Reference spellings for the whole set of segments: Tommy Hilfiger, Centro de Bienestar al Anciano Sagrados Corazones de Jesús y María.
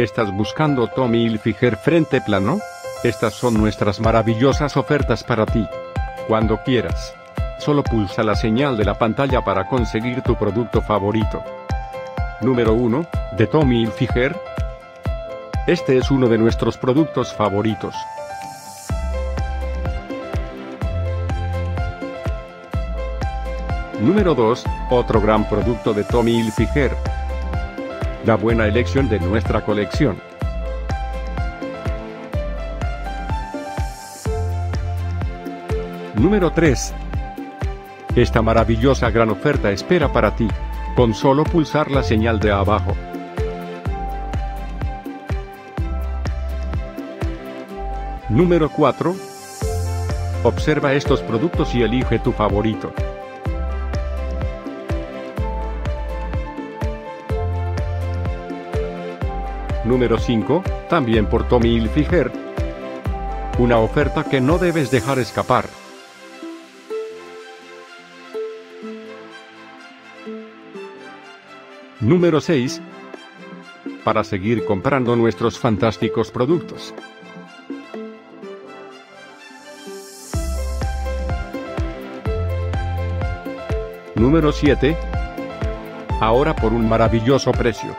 ¿Estás buscando Tommy Hilfiger frente plano? Estas son nuestras maravillosas ofertas para ti. Cuando quieras. Solo pulsa la señal de la pantalla para conseguir tu producto favorito. Número 1, de Tommy Hilfiger. Este es uno de nuestros productos favoritos. Número 2, otro gran producto de Tommy Hilfiger. La buena elección de nuestra colección. Número 3. Esta maravillosa gran oferta espera para ti, con solo pulsar la señal de abajo. Número 4. Observa estos productos y elige tu favorito. Número 5, también por Tommy Hilfiger. Una oferta que no debes dejar escapar. Número 6. Para seguir comprando nuestros fantásticos productos. Número 7. Ahora por un maravilloso precio.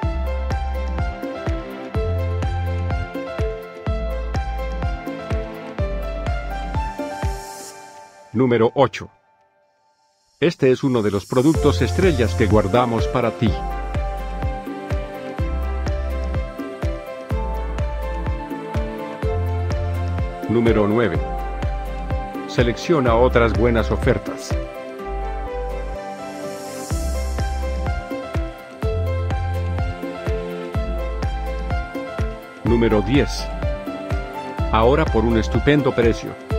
Número 8. Este es uno de los productos estrellas que guardamos para ti. Número 9. Selecciona otras buenas ofertas. Número 10. Ahora por un estupendo precio.